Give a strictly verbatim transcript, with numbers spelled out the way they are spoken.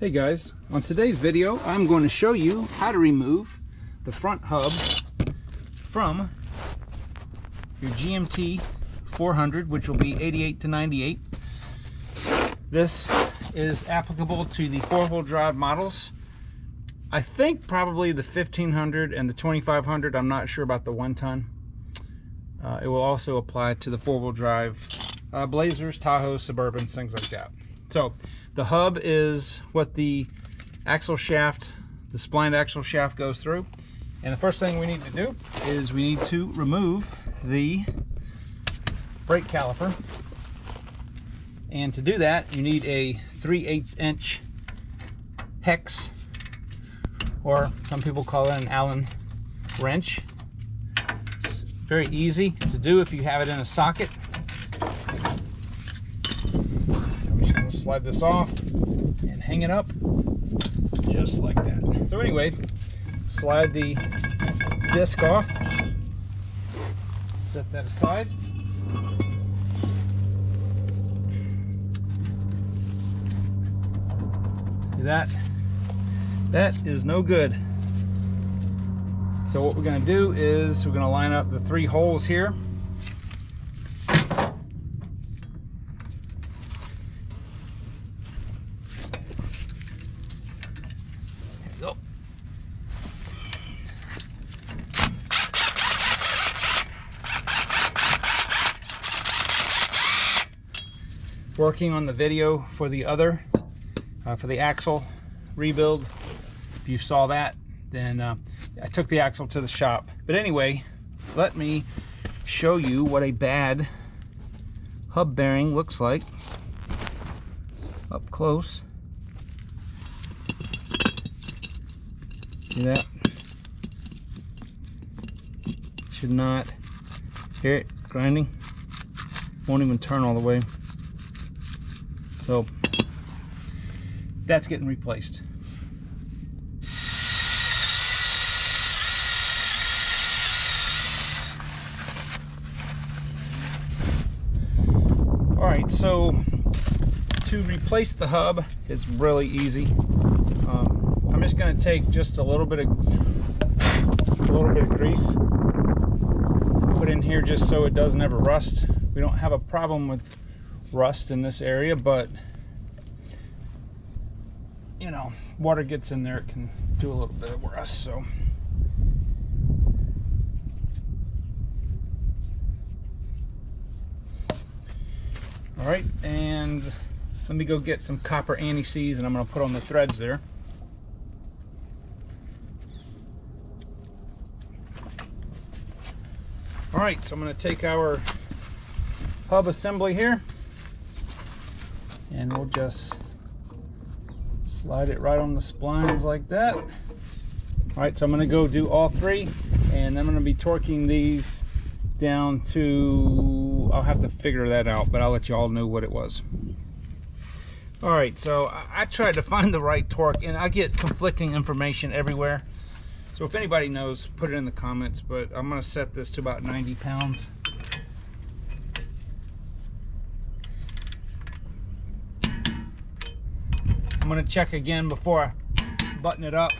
Hey guys, on today's video I'm going to show you how to remove the front hub from your G M T four hundred, which will be eighty-eight to ninety-eight. This is applicable to the four-wheel drive models. I think probably the fifteen hundred and the twenty-five hundred. I'm not sure about the one-ton. Uh, it will also apply to the four-wheel drive uh, Blazers, Tahoe, Suburban, things like that. So the hub is what the axle shaft, the splined axle shaft goes through. And the first thing we need to do is we need to remove the brake caliper. And to do that, you need a three eighths inch hex, or some people call it an Allen wrench. It's very easy to do if you have it in a socket. Slide this off and hang it up just like that. So anyway, slide the disc off, set that aside. That that is no good. So what we're going to do is we're going to line up the three holes here. Working on the video for the other, uh, for the axle rebuild. If you saw that, then uh, I took the axle to the shop. But anyway, let me show you what a bad hub bearing looks like up close. See that? Should not hear it grinding. Won't even turn all the way. So that's getting replaced. All right, so to replace the hub is really easy. Um, I'm just going to take just a little bit of a little bit of grease, put in here just so it doesn't ever rust. We don't have a problem with rust in this area, but you know, water gets in there, it can do a little bit of rust. So all right, and let me go get some copper anti-seize and I'm going to put on the threads there. All right, so I'm going to take our hub assembly here and we'll just slide it right on the splines like that. All right, so I'm going to go do all three, and I'm going to be torquing these down to, I'll have to figure that out, but I'll let you all know what it was. All right, so I tried to find the right torque, and I get conflicting information everywhere. So if anybody knows, put it in the comments, but I'm going to set this to about ninety pounds. I'm going to check again before I button it up.